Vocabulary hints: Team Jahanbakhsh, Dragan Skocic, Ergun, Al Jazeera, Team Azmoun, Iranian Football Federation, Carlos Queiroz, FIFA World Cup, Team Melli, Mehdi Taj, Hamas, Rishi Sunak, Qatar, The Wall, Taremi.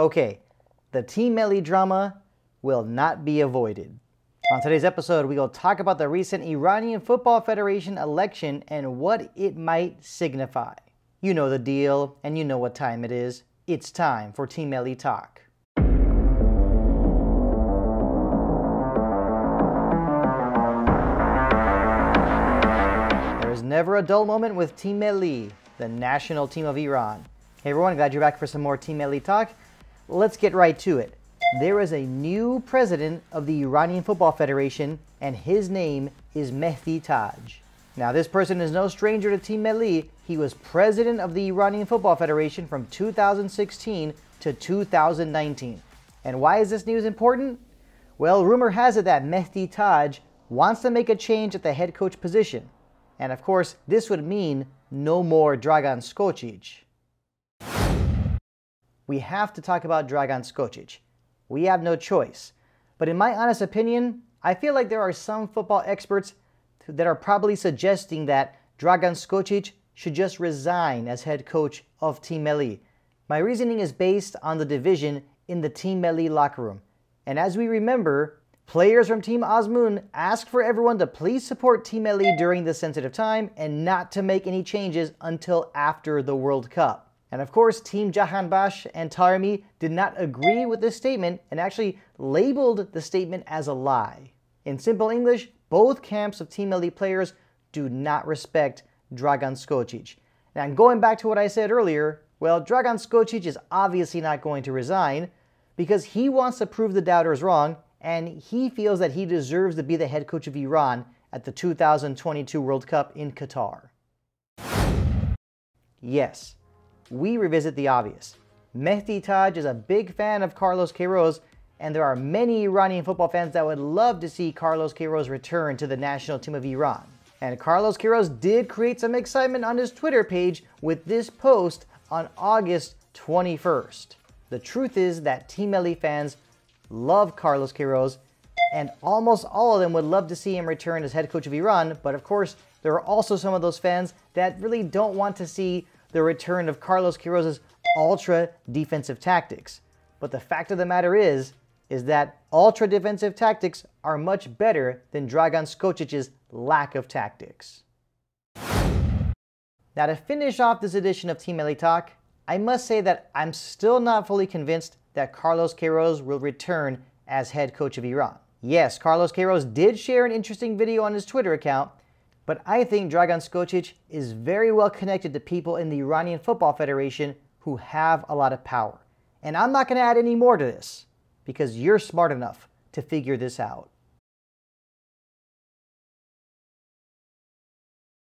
Okay, the Team Melli drama will not be avoided. On today's episode, we will talk about the recent Iranian Football Federation election and what it might signify. You know the deal, and you know what time it is. It's time for Team Melli Talk. There is never a dull moment with Team Melli, the national team of Iran. Hey everyone, glad you're back for some more Team Melli Talk. Let's get right to it. There is a new president of the Iranian Football Federation, and his name is Mehdi Taj. Now, this person is no stranger to Team Melli. He was president of the Iranian Football Federation from 2016 to 2019. And why is this news important? Well, rumor has it that Mehdi Taj wants to make a change at the head coach position. And of course, this would mean no more Dragan Skocic. We have to talk about Dragan Skocic. We have no choice. But in my honest opinion, I feel like there are some football experts that are probably suggesting that Dragan Skocic should just resign as head coach of Team Melli. My reasoning is based on the division in the Team Melli locker room. And as we remember, players from Team Azmoun asked for everyone to please support Team Melli during this sensitive time and not to make any changes until after the World Cup. And of course, Team Jahanbakhsh and Taremi did not agree with this statement and actually labeled the statement as a lie. In simple English, both camps of Team Melli players do not respect Dragan Skocic. Now, going back to what I said earlier, well, Dragan Skocic is obviously not going to resign because he wants to prove the doubters wrong and he feels that he deserves to be the head coach of Iran at the 2022 World Cup in Qatar. Yes. We revisit the obvious. Mehdi Taj is a big fan of Carlos Queiroz, and there are many Iranian football fans that would love to see Carlos Queiroz return to the national team of Iran. And Carlos Queiroz did create some excitement on his Twitter page with this post on August 21st. The truth is that Team Melli fans love Carlos Queiroz, and almost all of them would love to see him return as head coach of Iran, but of course, there are also some of those fans that really don't want to see the return of Carlos Queiroz's ultra-defensive tactics. But the fact of the matter is that ultra-defensive tactics are much better than Dragan Skocic's lack of tactics. Now, to finish off this edition of Team Melli Talk, I must say that I'm still not fully convinced that Carlos Queiroz will return as head coach of Iran. Yes, Carlos Queiroz did share an interesting video on his Twitter account, but I think Dragan Skocic is very well connected to people in the Iranian Football Federation who have a lot of power. And I'm not going to add any more to this because you're smart enough to figure this out.